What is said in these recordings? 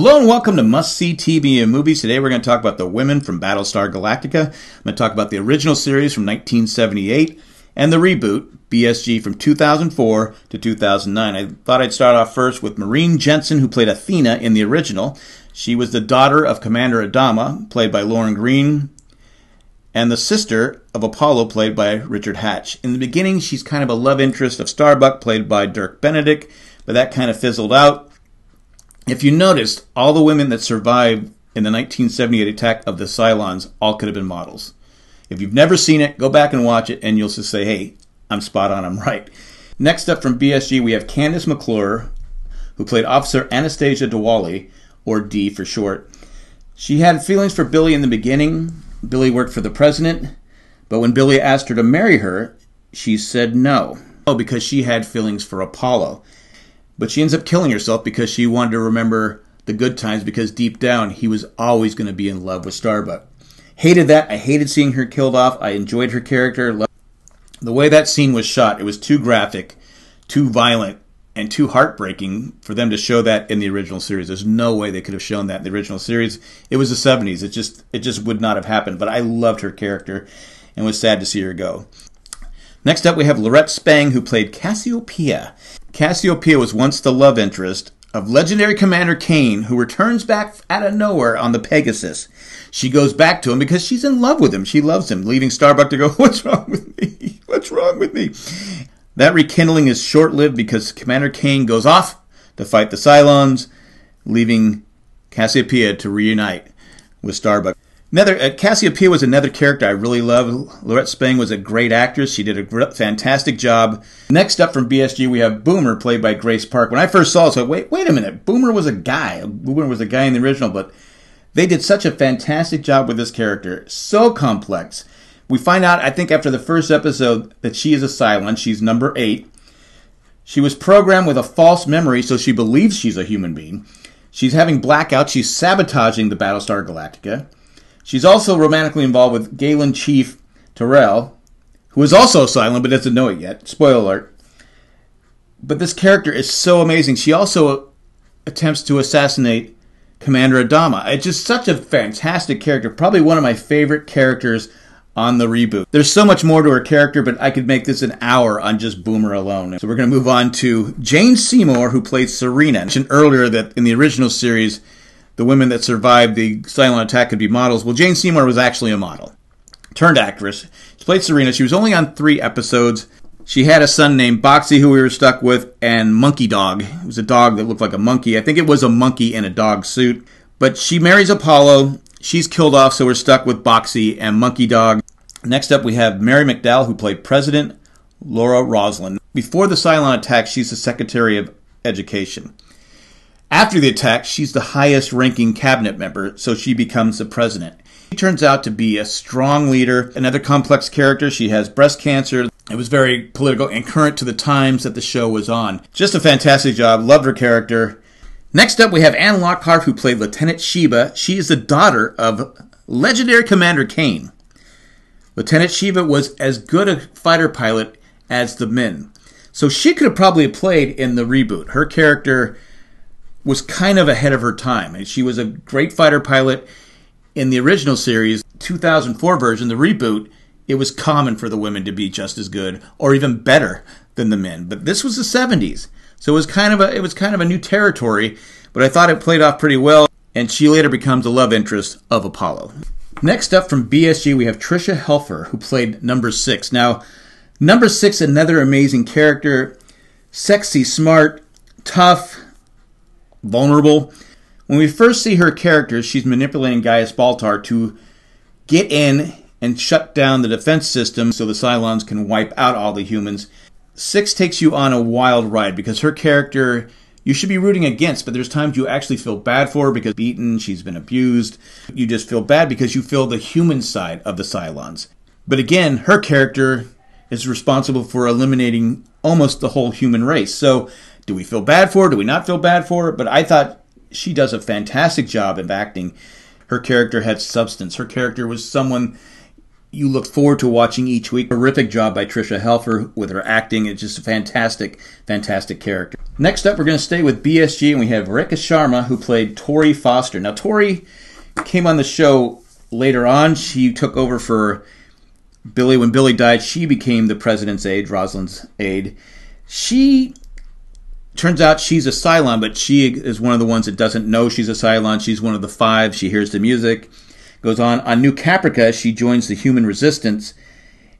Hello and welcome to Must See TV and Movies. Today we're going to talk about the women from Battlestar Galactica. I'm going to talk about the original series from 1978 and the reboot, BSG, from 2004 to 2009. I thought I'd start off first with Maureen Jensen, who played Athena in the original. She was the daughter of Commander Adama, played by Lauren Green, and the sister of Apollo, played by Richard Hatch. In the beginning, she's kind of a love interest of Starbuck, played by Dirk Benedict, but that kind of fizzled out. If you noticed, all the women that survived in the 1978 attack of the Cylons all could have been models. If you've never seen it, go back and watch it, and you'll just say, hey, I'm spot on, I'm right. Next up from BSG, we have Candace McClure, who played Officer Anastasia Diwali, or D for short. She had feelings for Billy in the beginning. Billy worked for the president, but when Billy asked her to marry her, she said no. Oh, because she had feelings for Apollo. But she ends up killing herself because she wanted to remember the good times, because deep down, he was always going to be in love with Starbuck. Hated that. I hated seeing her killed off. I enjoyed her character. The way that scene was shot, it was too graphic, too violent, and too heartbreaking for them to show that in the original series. There's no way they could have shown that in the original series. It was the 70s. It just would not have happened. But I loved her character and was sad to see her go. Next up, we have Lorette Spang, who played Cassiopeia. Cassiopeia was once the love interest of legendary Commander Kane, who returns back out of nowhere on the Pegasus. She goes back to him because she's in love with him. She loves him, leaving Starbuck to go, what's wrong with me? What's wrong with me? That rekindling is short-lived because Commander Kane goes off to fight the Cylons, leaving Cassiopeia to reunite with Starbuck. Cassiopeia was another character I really loved. Lorette Spang was a great actress. She did a fantastic job. Next up from BSG, we have Boomer, played by Grace Park. When I first saw it, I said, wait a minute. Boomer was a guy. Boomer was a guy in the original, but they did such a fantastic job with this character. So complex. We find out, I think, after the first episode that she is a Cylon. She's number 8. She was programmed with a false memory, so she believes she's a human being. She's having blackouts. She's sabotaging the Battlestar Galactica. She's also romantically involved with Galen Chief Tyrell, who is also silent but doesn't know it yet. Spoiler alert. But this character is so amazing. She also attempts to assassinate Commander Adama. It's just such a fantastic character. Probably one of my favorite characters on the reboot. There's so much more to her character, but I could make this an hour on just Boomer alone. So we're going to move on to Jane Seymour, who played Serena. I mentioned earlier that in the original series, the women that survived the Cylon attack could be models. Well, Jane Seymour was actually a model, turned actress. She played Serena. She was only on 3 episodes. She had a son named Boxy, who we were stuck with, and Monkey Dog. It was a dog that looked like a monkey. I think it was a monkey in a dog suit. But she marries Apollo. She's killed off, so we're stuck with Boxy and Monkey Dog. Next up, we have Mary McDowell, who played President Laura Roslin. Before the Cylon attack, she's the Secretary of Education. After the attack, she's the highest-ranking cabinet member, so she becomes the president. She turns out to be a strong leader, another complex character. She has breast cancer. It was very political and current to the times that the show was on. Just a fantastic job. Loved her character. Next up, we have Anne Lockhart, who played Lieutenant Sheba. She is the daughter of legendary Commander Kane. Lieutenant Sheba was as good a fighter pilot as the men, so she could have probably played in the reboot. Her character was kind of ahead of her time. And she was a great fighter pilot in the original series. 2004 version, the reboot, it was common for the women to be just as good or even better than the men. But this was the 70s. So it was kind of a new territory, but I thought it played off pretty well, and she later becomes the love interest of Apollo. Next up from BSG, we have Tricia Helfer, who played number 6. Now, number 6, another amazing character, sexy, smart, tough, vulnerable. When we first see her character, she's manipulating Gaius Baltar to get in and shut down the defense system so the Cylons can wipe out all the humans. 6 takes you on a wild ride because her character you should be rooting against, but there's times you actually feel bad for her because she's beaten, she's been abused. You just feel bad because you feel the human side of the Cylons. But again, her character is responsible for eliminating almost the whole human race. So do we feel bad for her? Do we not feel bad for her? But I thought she does a fantastic job of acting. Her character had substance. Her character was someone you looked forward to watching each week. Horrific job by Tricia Helfer with her acting. It's just a fantastic, fantastic character. Next up, we're going to stay with BSG, and we have Rekha Sharma, who played Tori Foster. Now, Tori came on the show later on. She took over for Billy. When Billy died, she became the president's aide, Rosalind's aide. She... turns out she's a Cylon, but she is one of the ones that doesn't know she's a Cylon. She's one of the five. She hears the music. Goes on New Caprica, she joins the human resistance.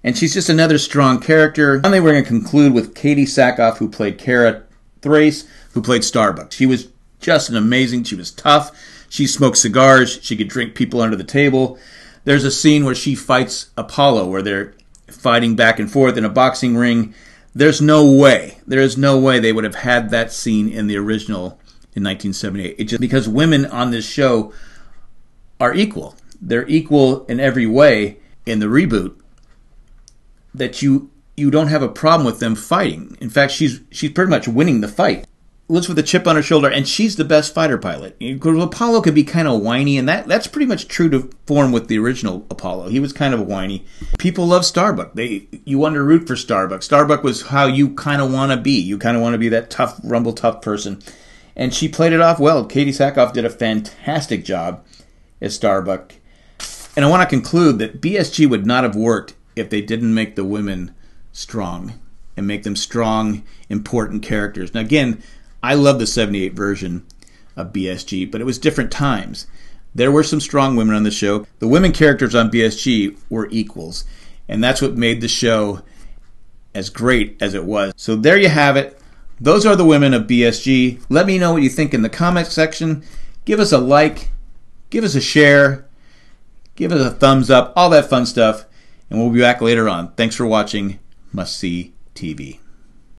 And she's just another strong character. Finally, we're going to conclude with Katie Sackhoff, who played Kara Thrace, who played Starbuck. She was just an amazing... she was tough. She smoked cigars. She could drink people under the table. There's a scene where she fights Apollo, where they're fighting back and forth in a boxing ring. There's no way. There is no way they would have had that scene in the original in 1978. It's just because women on this show are equal. They're equal in every way in the reboot that you don't have a problem with them fighting. In fact, she's pretty much winning the fight. Lives with a chip on her shoulder, and she's the best fighter pilot. Because Apollo could be kind of whiny, and that's pretty much true to form with the original Apollo. He was kind of whiny. People love Starbuck. You want to root for Starbuck. Starbuck was how you kind of want to be. You kind of want to be that tough, rumble tough person. And she played it off well. Katie Sackhoff did a fantastic job as Starbuck. And I want to conclude that BSG would not have worked if they didn't make the women strong and make them strong, important characters. Now, again, I love the 78 version of BSG, but it was different times. There were some strong women on the show. The women characters on BSG were equals, and that's what made the show as great as it was. So there you have it. Those are the women of BSG. Let me know what you think in the comment section. Give us a like, give us a share, give us a thumbs up, all that fun stuff, and we'll be back later on. Thanks for watching Must See TV.